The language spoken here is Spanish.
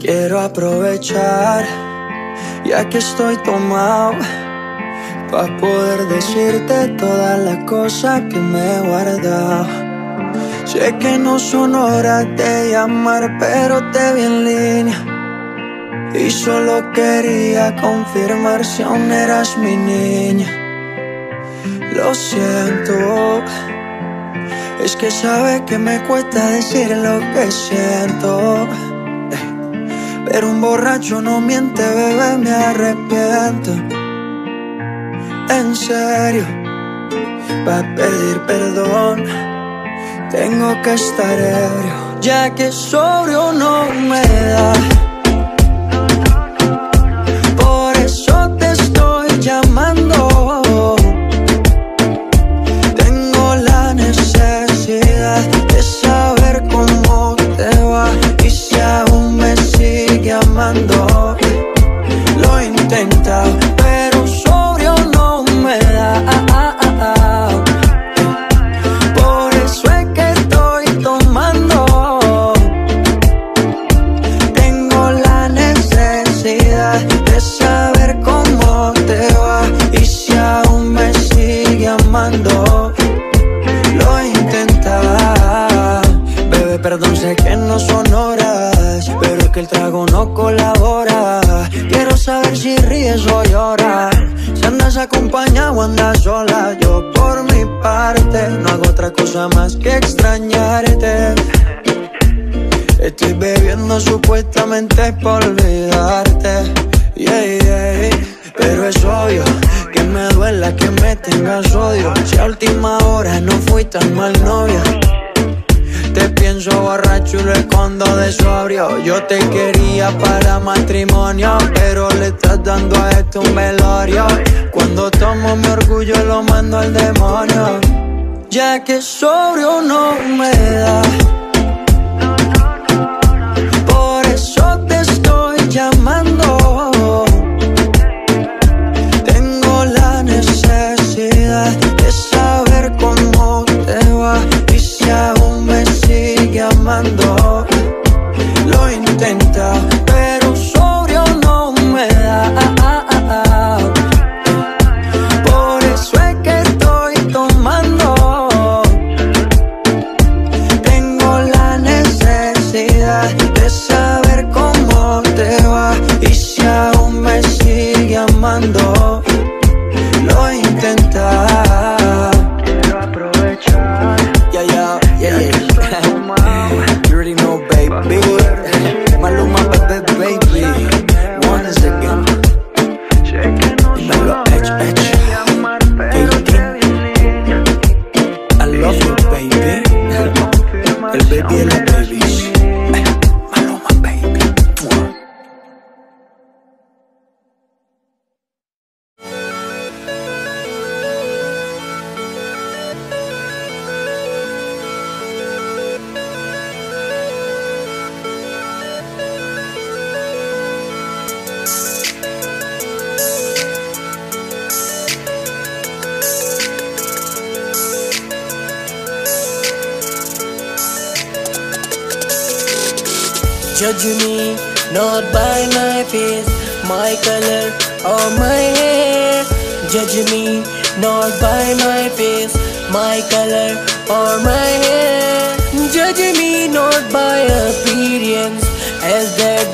Quiero aprovechar, ya que estoy tomado, pa' poder decirte todas las cosas que me he guardado. Sé que no son horas de llamar, pero te vi en línea y solo quería confirmar si aún eras mi niña. Lo siento, es que sabes que me cuesta decir lo que siento, pero un borracho no miente, bebé, me arrepiento. En serio, va a pedir perdón, tengo que estar ebrio, ya que sobrio no me da. Por eso te estoy llamando, tengo la necesidad de saber cómo te va y si aún me sigues amando. Lo he intentado, pero sobrio no me da. Por eso es que estoy tomando, tengo la necesidad de saber cómo te va y si aún me sigue amando. Lo he intentado, bebé, perdón, sé que no son horas, pero es que el trago no colabora. Quiero saber si ríes o lloras, si andas acompañada o andas sola. Yo por mi parte no hago otra cosa más que extrañarte. Estoy bebiendo supuestamente por olvidarte, yeah, yeah. Pero es obvio que me duela que me tengas odio, si a última hora no fui tan mal novia. Te pienso borracho y lo escondo de sobrio. Yo te quería para matrimonio, pero le estás dando a esto un velorio. Cuando tomo mi orgullo lo mando al demonio, ya que sobrio no me da. Por eso te estoy llamando, tengo la necesidad de saber cómo te va y si aún me sigue amando. Lo intenta, pero sobrio no me da. Por eso es que estoy tomando, tengo la necesidad de saber cómo te va y si aún me sigue amando. Lo intenta. Quiero aprovechar, yeah, yeah, yeah, yeah. Judge me not by my face, my color or my hair. Judge me not by my face, my color or my hair. Judge me not by appearance, as that